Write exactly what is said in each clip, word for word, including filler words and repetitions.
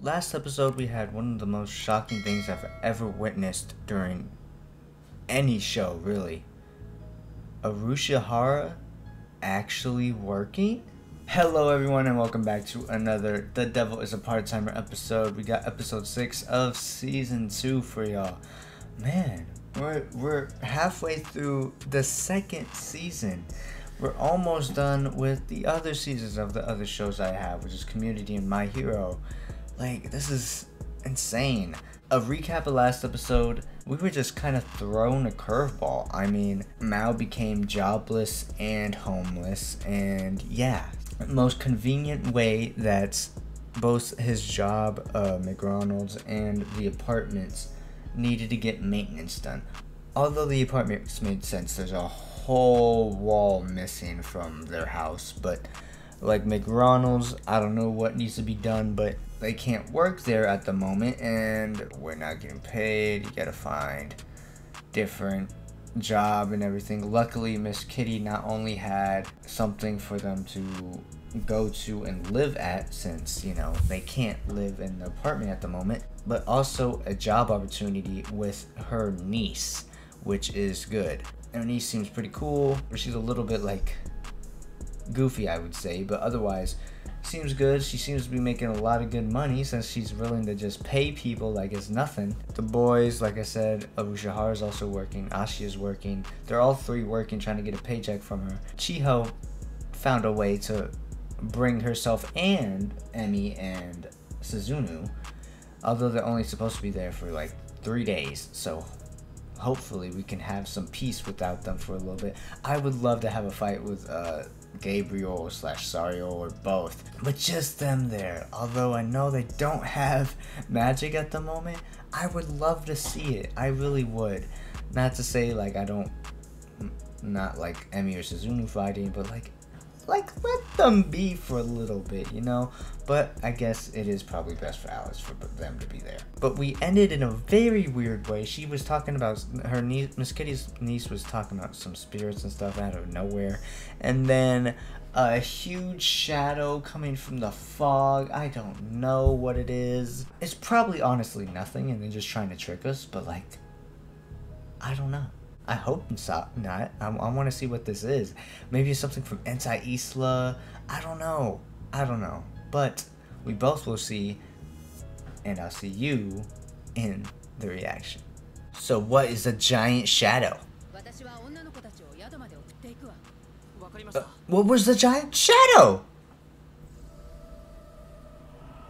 Last episode we had one of the most shocking things I've ever witnessed during any show, really. Urushihara actually working? Hello everyone and welcome back to another The Devil Is a Part-Timer episode. We got episode six of season two for y'all. Man, we're, we're halfway through the second season. We're almost done with the other seasons of the other shows I have, which is Community and My Hero. Like, this is insane. A recap of last episode, we were just kind of thrown a curveball. I mean, Mao became jobless and homeless, and yeah, most convenient way that both his job, uh, McDonald's, and the apartments needed to get maintenance done. Although the apartments made sense, there's a whole wall missing from their house, but like McDonald's, I don't know what needs to be done, but they can't work there at the moment and we're not getting paid. You gotta find different job and everything. Luckily, Miss Kitty not only had something for them to go to and live at, since, you know, they can't live in the apartment at the moment, but also a job opportunity with her niece, which is good. Her niece seems pretty cool. She's a little bit like goofy, I would say, but otherwise seems good. She seems to be making a lot of good money since she's willing to just pay people like it's nothing. The boys, like I said, Urushihara is also working, Ashiya is working. They're all three working, trying to get a paycheck from her. Chiho found a way to bring herself and Emi and Suzuno, although they're only supposed to be there for like three days. So hopefully we can have some peace without them for a little bit. I would love to have a fight with uh, Gabriel slash Sario or both, but just them there. Although I know they don't have magic at the moment, I would love to see it. I really would. Not to say like I don't, not like Emi or Suzuno fighting, but like, like let them be for a little bit, you know? But I guess it is probably best for Alice for them to be there. But we ended in a very weird way. She was talking about, her niece, Miss Kitty's niece was talking about some spirits and stuff out of nowhere. And then a huge shadow coming from the fog. I don't know what it is. It's probably honestly nothing and they're just trying to trick us, but like, I don't know. I hope not. I, I want to see what this is. Maybe it's something from Ente Isla. I don't know. I don't know. But we both will see, and I'll see you in the reaction. So what is a giant shadow? Uh, what was the giant shadow?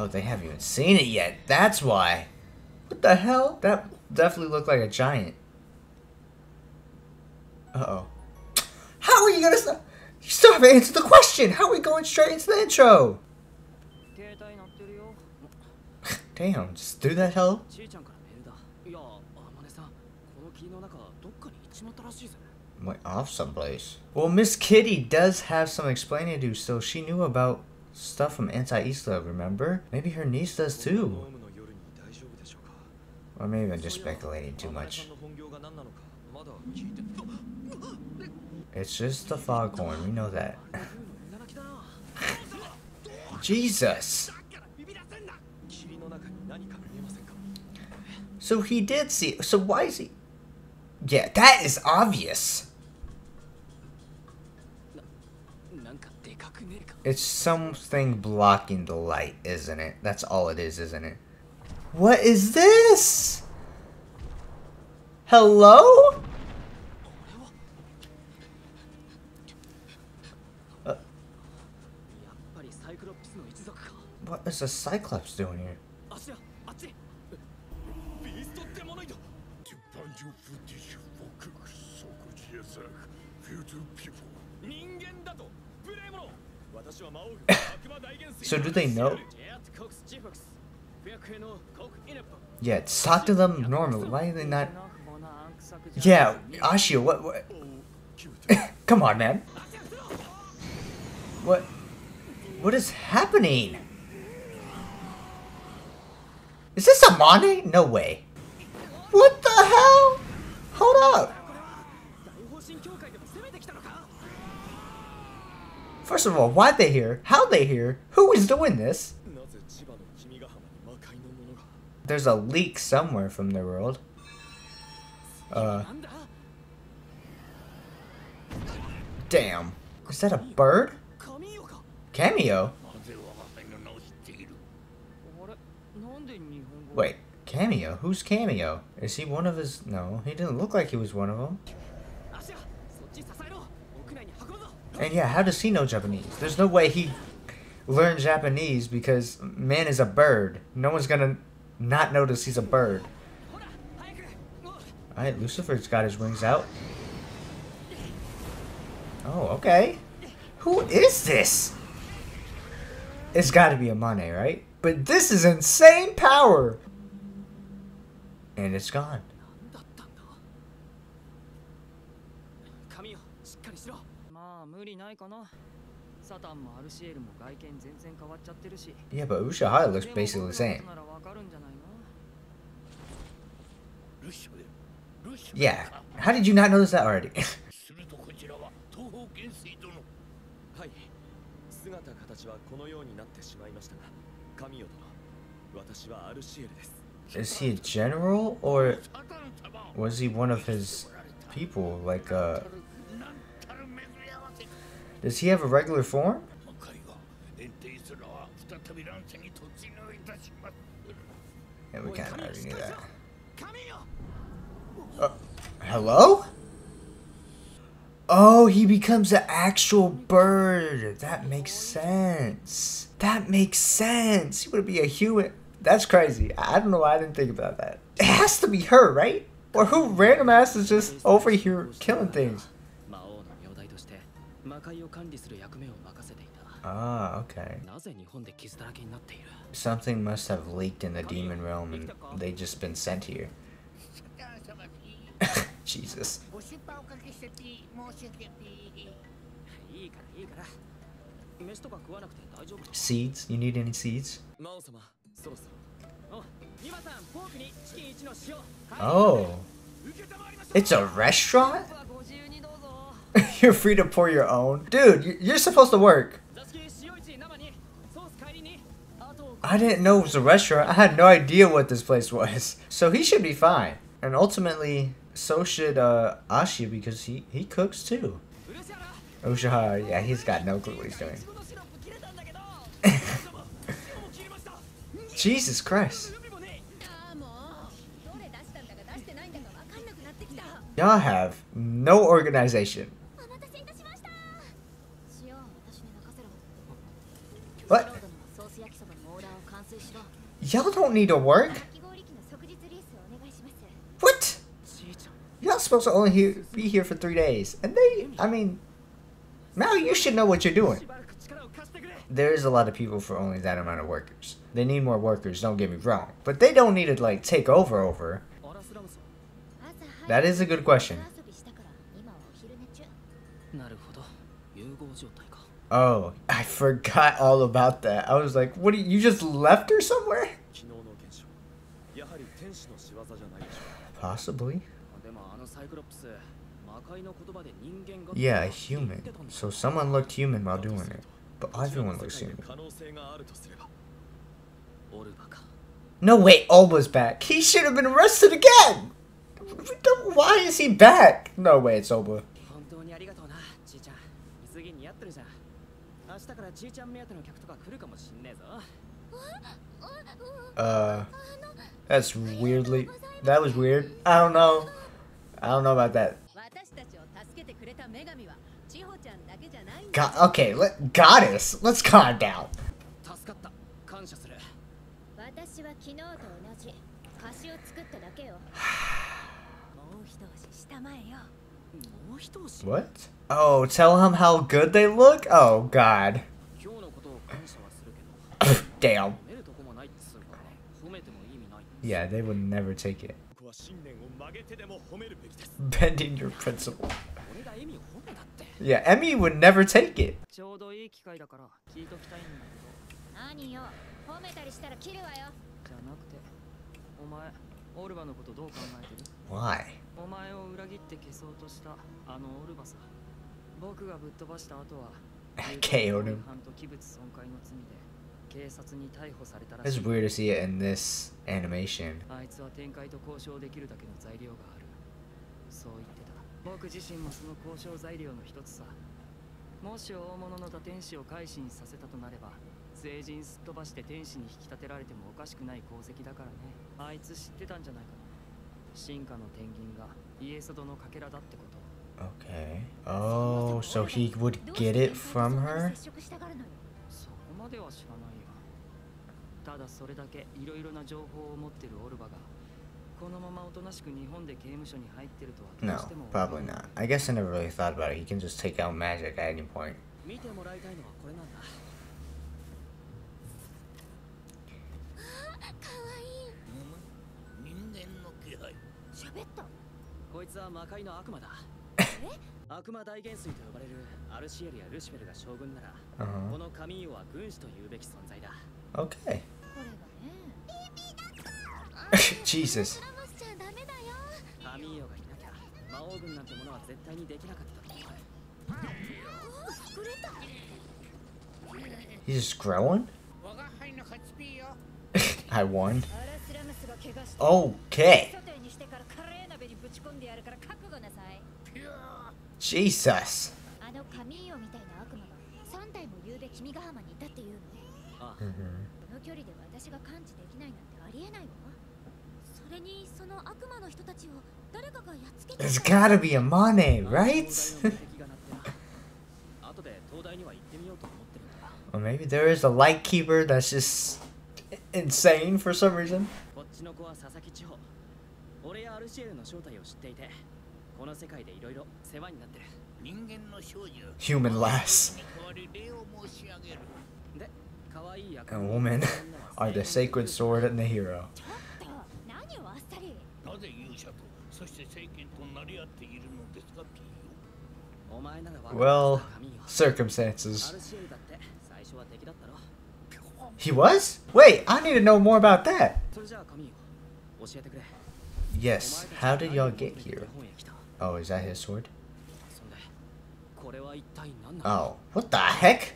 Oh, they haven't even seen it yet. That's why. What the hell? That definitely looked like a giant. Uh-oh. How are you gonna stop? You still haven't answered the question! How are we going straight into the intro? Damn, just threw that hell? Went off someplace. Well, Miss Kitty does have some explaining to do, so she knew about stuff from Ente Isla, remember? Maybe her niece does too. Or maybe I'm just speculating too much. It's just the foghorn, we know that. Jesus! So he did see it. So why is he... Yeah, that is obvious! It's something blocking the light, isn't it? That's all it is, isn't it? What is this? Hello? Uh, what is a Cyclops doing here? So do they know? Yeah, talk to them normally. Why are they not? Yeah, Ashiya, what? what? Come on, man. What? What is happening? Is this Amane? No way. What the hell? Hold up. First of all, why they here? How they here? Who is doing this? There's a leak somewhere from their world. Uh. Damn. Is that a bird? Camio? Wait, Camio? Who's Camio? Is he one of his... No, he didn't look like he was one of them. And yeah, how does he know Japanese? There's no way he learned Japanese because man is a bird. No one's gonna not notice he's a bird. Alright, Lucifer's got his wings out. Oh, okay. Who is this? It's gotta be Amane, right? But this is insane power! And it's gone. Yeah, but Urushihara looks basically the same. Yeah, how did you not notice that already? Is he a general, or was he one of his people? Like, uh... does he have a regular form? Yeah, we kinda already knew that. Uh, hello? Oh, he becomes an actual bird. That makes sense. That makes sense. He would be a human. That's crazy. I don't know why I didn't think about that. It has to be her, right? Or who random ass is just over here killing things? Ah, okay. Something must have leaked in the demon realm and they just been sent here. Jesus. Seeds? You need any seeds? Oh. It's a restaurant? You're free to pour your own? Dude, you're supposed to work. I didn't know it was a restaurant. I had no idea what this place was. So he should be fine. And ultimately, so should uh, Ashiya, because he, he cooks too. Urushihara, yeah, he's got no clue what he's doing. Jesus Christ. Y'all have no organization. What? Y'all don't need to work? What? Y'all supposed to only he be here for three days. And they, I mean, now you should know what you're doing. There is a lot of people for only that amount of workers. They need more workers, don't get me wrong. But they don't need to, like, take over over. That is a good question. Oh, I forgot all about that. I was like, what, do you, you just left her somewhere? Possibly. Yeah, human. So someone looked human while doing it. But everyone looks human. No wait, Olba's back. He should have been arrested again! Why is he back? No way, it's Olba. Uh, that's weirdly... That was weird. I don't know. I don't know about that. God, okay, let, goddess, let's calm down. What? Oh, tell him how good they look? Oh, God. Damn. Yeah, they would never take it. Bending your principle. Yeah, Emi would never take it. Why? I K O'd him. It's weird to see it in this animation. Okay. Oh, so he would get it from her? No, probably not. I guess I never really thought about it. He can just take out magic at any point. uh-huh. Okay. Jesus. He's just growing? I won. Okay. Jesus. It's gotta be Amane, right? Or maybe there is a lightkeeper that's just insane for some reason. Human lass and woman are the sacred sword and the hero. Well, circumstances. He was? Wait, I need to know more about that. Yes, how did y'all get here? Oh, is that his sword? Oh, what the heck?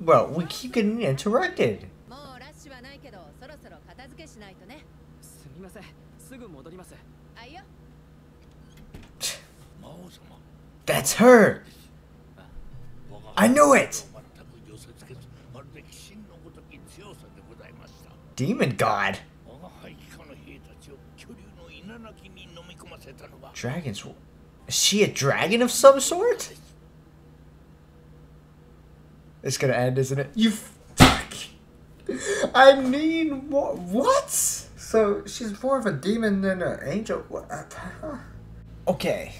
Bro, we keep getting interrupted. That's her! I knew it! Demon god! Dragons? Is she a dragon of some sort? It's gonna end, isn't it? You fuck! I mean, what? What? So she's more of a demon than an angel. What? Okay,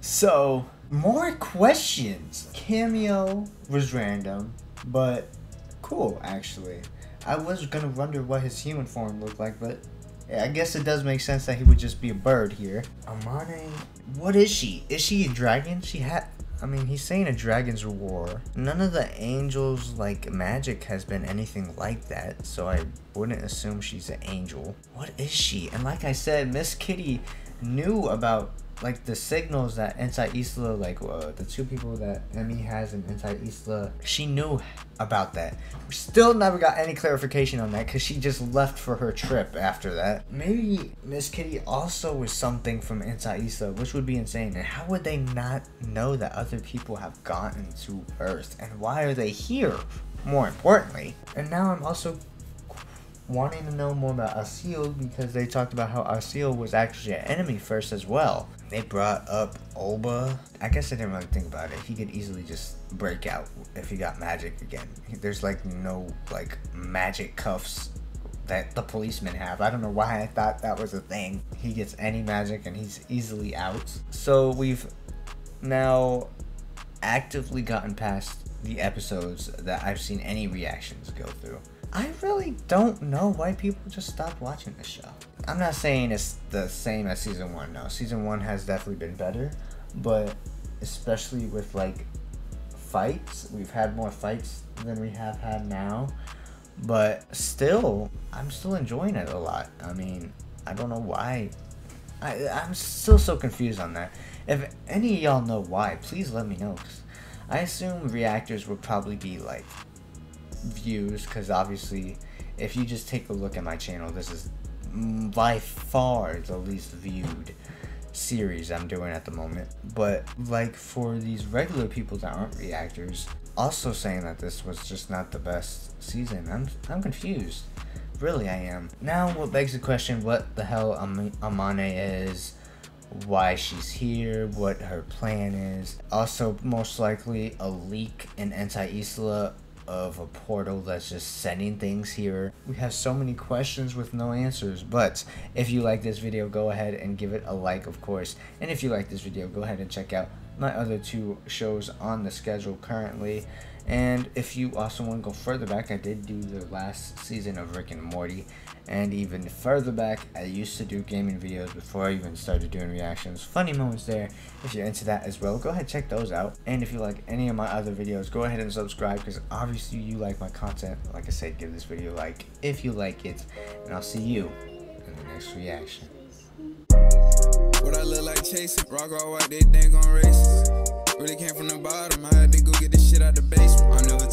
so more questions. Cameo was random, but cool actually. I was gonna wonder what his human form looked like, but I guess it does make sense that he would just be a bird here. Amane, what is she? Is she a dragon? She had, I mean, he's saying a dragon's roar. None of the angels, like, magic has been anything like that, so I wouldn't assume she's an angel. What is she? And like I said, Miss Kitty knew about, like, the signals that Ente Isla, like, uh, the two people that Emi has in Ente Isla, she knew about that. We still never got any clarification on that because she just left for her trip after that. Maybe Miss Kitty also was something from Ente Isla, which would be insane. And how would they not know that other people have gotten to Earth? And why are they here, more importantly? And now I'm also wanting to know more about Acieth because they talked about how Acieth was actually an enemy first as well. They brought up Olba. I guess I didn't really think about it. He could easily just break out if he got magic again. There's like no like magic cuffs that the policemen have. I don't know why I thought that was a thing. He gets any magic and he's easily out. So we've now actively gotten past the episodes that I've seen any reactions go through. I really don't know why people just stopped watching this show. I'm not saying it's the same as season one, no. Season one has definitely been better, but especially with like fights, we've had more fights than we have had now, but still, I'm still enjoying it a lot. I mean, I don't know why. I, I'm still so confused on that. If any of y'all know why, please let me know, 'cause I assume reactors would probably be like views, because obviously if you just take a look at my channel, this is by far the least viewed series I'm doing at the moment. But like, for these regular people that aren't reactors also saying that this was just not the best season, I'm, I'm confused. Really, I am. Now, what begs the question, what the hell Am Amane is, why she's here, what her plan is. Also, most likely a leak in Ente Isla of a portal that's just sending things here. We have so many questions with no answers, but if you like this video, go ahead and give it a like, of course. And if you like this video, go ahead and check out my other two shows on the schedule currently. And if you also want to go further back, I did do the last season of Rick and Morty. And even further back, I used to do gaming videos before I even started doing reactions. Funny moments there. If you're into that as well, go ahead, check those out. And if you like any of my other videos, go ahead and subscribe, because obviously you like my content. Like I said, give this video a like if you like it. And I'll see you in the next reaction. What I look like chasing, rock all white, they think I'm racist. Really came from the bottom, I had to go get this shit out the basement. I never